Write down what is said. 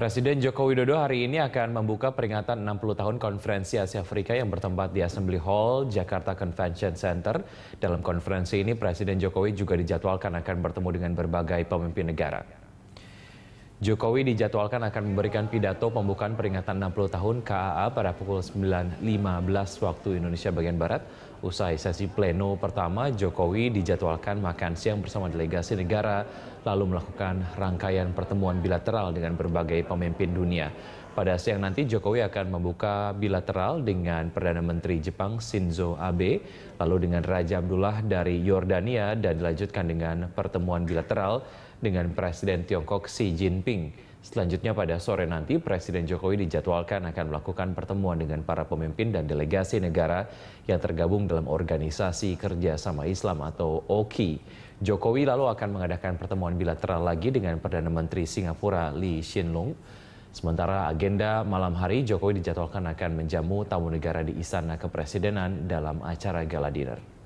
Presiden Joko Widodo hari ini akan membuka peringatan 60 tahun Konferensi Asia Afrika yang bertempat di Assembly Hall, Jakarta Convention Center. Dalam konferensi ini, Presiden Jokowi juga dijadwalkan akan bertemu dengan berbagai pemimpin negara. Jokowi dijadwalkan akan memberikan pidato pembukaan peringatan 60 tahun KAA pada pukul 9.15 waktu Indonesia bagian Barat. Usai sesi pleno pertama, Jokowi dijadwalkan makan siang bersama delegasi negara, lalu melakukan rangkaian pertemuan bilateral dengan berbagai pemimpin dunia. Pada siang nanti, Jokowi akan membuka bilateral dengan Perdana Menteri Jepang Shinzo Abe, lalu dengan Raja Abdullah dari Yordania, dan dilanjutkan dengan pertemuan bilateral dengan Presiden Tiongkok Xi Jinping. Selanjutnya pada sore nanti, Presiden Jokowi dijadwalkan akan melakukan pertemuan dengan para pemimpin dan delegasi negara yang tergabung dalam Organisasi Kerja Sama Islam atau OKI. Jokowi lalu akan mengadakan pertemuan bilateral lagi dengan Perdana Menteri Singapura Lee Hsien Loong. Sementara agenda malam hari, Jokowi dijadwalkan akan menjamu tamu negara di Istana Kepresidenan dalam acara gala dinner.